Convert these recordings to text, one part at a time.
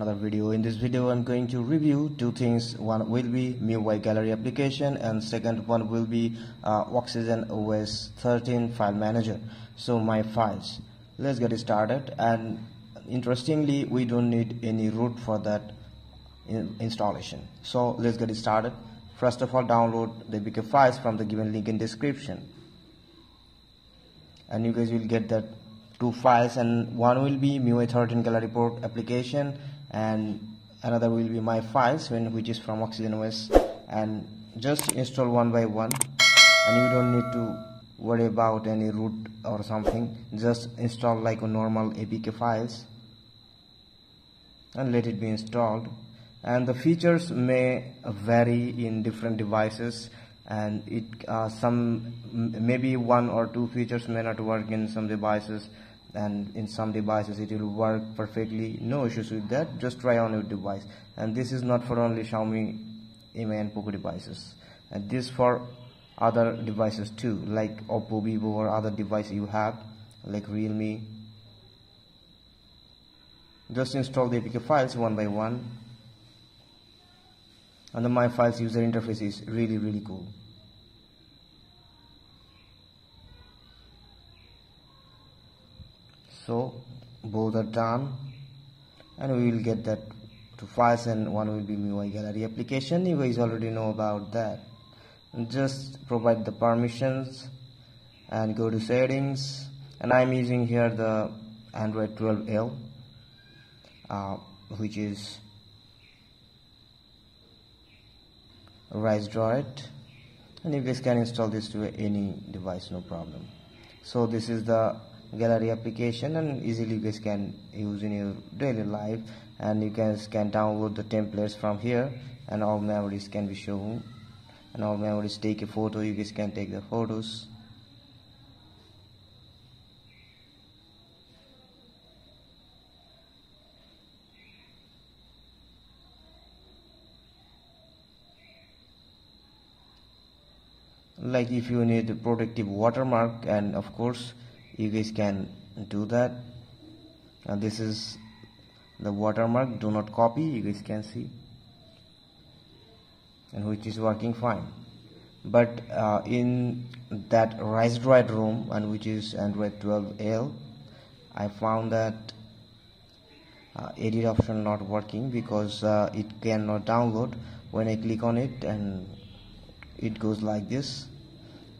another video. In this video I'm going to review two things. One will be MIUI gallery application and second one will be OxygenOS 13 file manager. So my files, let's get started. And interestingly, we don't need any root for that installation, so let's get started. First of all, download the BK files from the given link in description, and you guys will get that two files, and one will be MIUI 13 gallery report application and another will be my files, which is from OxygenOS. And just install one by one, and you don't need to worry about any root or something. Just install like a normal APK files and let it be installed. And the features may vary in different devices, and it maybe one or two features may not work in some devices, and in some devices it will work perfectly, no issues with that. Just try on your device. And this is not for only Xiaomi, MI and Poco devices, and this for other devices too, like Oppo, Vivo or other device you have like Realme. Just install the APK files one by one. And the My Files user interface is really cool. So both are done, and we will get that two files, and one will be MIUI gallery application. You guys already know about that. Just provide the permissions and go to settings, and I'm using here the Android 12L, which is RiceDroid, and you guys can install this to any device, no problem. So this is the gallery application, and easily you guys can use in your daily life, and you guys can download the templates from here, and all memories can be shown. And all memories take a photo, you guys can take the photos. Like if you need a protective watermark, and of course you guys can do that. And this is the watermark, do not copy, you guys can see, and which is working fine. But in that RiceDroid ROM, and which is Android 12L, I found that edit option not working because it cannot download. When I click on it, and it goes like this.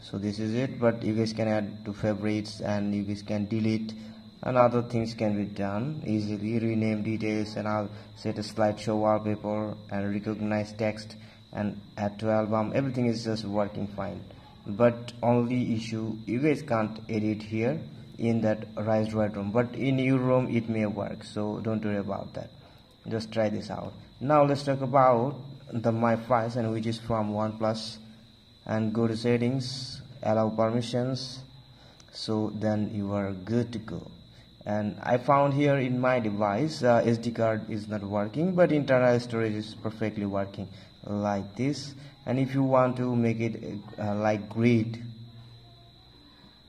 So this is it, but you guys can add to favorites, and you guys can delete, and other things can be done easily. Rename details, and I'll set a slideshow wallpaper and recognize text and add to album. Everything is just working fine, but only issue, you guys can't edit here in that RiceDroid ROM, but in your ROM it may work, so don't worry about that. Just try this out. Now let's talk about the My Files, and which is from OnePlus, and go to settings, allow permissions, so then you are good to go. And I found here in my device SD card is not working, but internal storage is perfectly working like this. And if you want to make it like grid,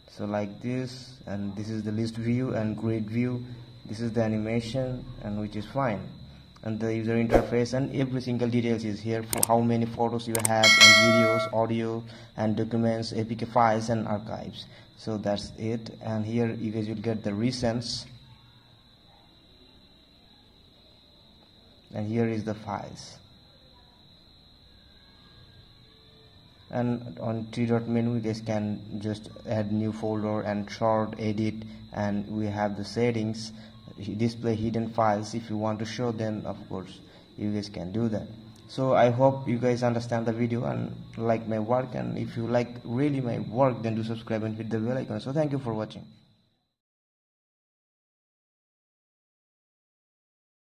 so like this, and this is the list view and grid view, this is the animation, and which is fine. And the user interface, and every single details is here, for how many photos you have, and videos, audio and documents, APK files and archives. So that's it. And here you guys will get the recents, and here is the files. And on three dot menu, you guys can just add new folder and short edit, and we have the settings, display hidden files. If you want to show them, of course you guys can do that. So I hope you guys understand the video and like my work, and if you like really my work, then do subscribe and hit the bell icon. So thank you for watching.